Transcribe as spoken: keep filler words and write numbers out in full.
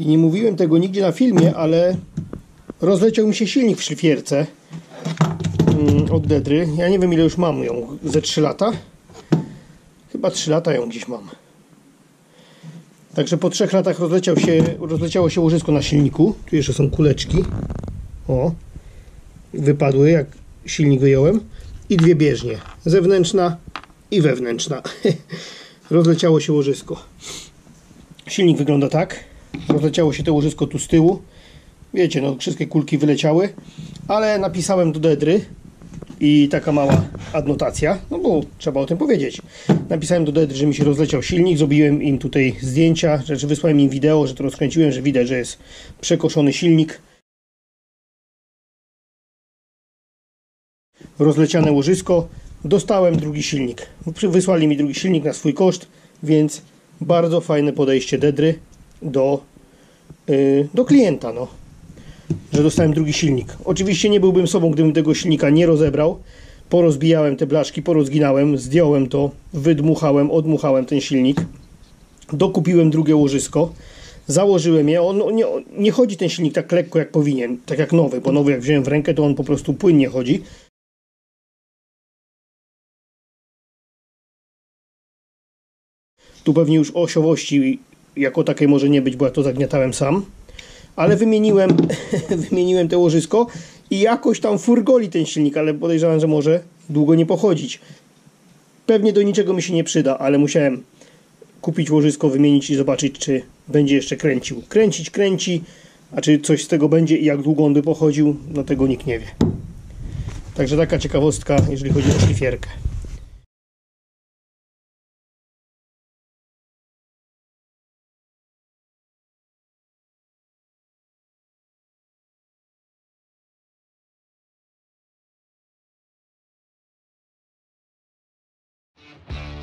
i nie mówiłem tego nigdzie na filmie, ale rozleciał mi się silnik w szlifierce od Dedry. Ja nie wiem ile już mam ją, ze trzy lata? Chyba trzy lata ją gdzieś mam. Także po trzech latach rozleciał się, rozleciało się łożysko na silniku. Tu jeszcze są kuleczki. O, wypadły jak silnik wyjąłem. I dwie bieżnie, zewnętrzna i wewnętrzna. Rozleciało się łożysko. Silnik wygląda tak. Rozleciało się to łożysko tu z tyłu. Wiecie, no wszystkie kulki wyleciały. Ale napisałem do Dedry i taka mała adnotacja, no bo trzeba o tym powiedzieć. Napisałem do Dedry, że mi się rozleciał silnik. Zrobiłem im tutaj zdjęcia, że wysłałem im wideo, że to rozkręciłem, że widać, że jest przekoszony silnik. Rozleciane łożysko. Dostałem drugi silnik. Wysłali mi drugi silnik na swój koszt, więc bardzo fajne podejście Dedry do, yy, do klienta, no. Że dostałem drugi silnik. Oczywiście nie byłbym sobą, gdybym tego silnika nie rozebrał. Porozbijałem te blaszki, porozginałem, zdjąłem to, wydmuchałem, odmuchałem ten silnik. Dokupiłem drugie łożysko. Założyłem je. On, nie, nie chodzi ten silnik tak lekko jak powinien, tak jak nowy, bo nowy jak wziąłem w rękę, to on po prostu płynnie chodzi. Tu pewnie już osiowości jako takiej może nie być, bo ja to zagniatałem sam. Ale wymieniłem, wymieniłem to łożysko i jakoś tam furgoli ten silnik, ale podejrzewam, że może długo nie pochodzić. Pewnie do niczego mi się nie przyda, ale musiałem kupić łożysko, wymienić i zobaczyć, czy będzie jeszcze kręcił. Kręcić kręci, a czy coś z tego będzie i jak długo on by pochodził, no tego nikt nie wie. Także taka ciekawostka, jeżeli chodzi o szlifierkę. You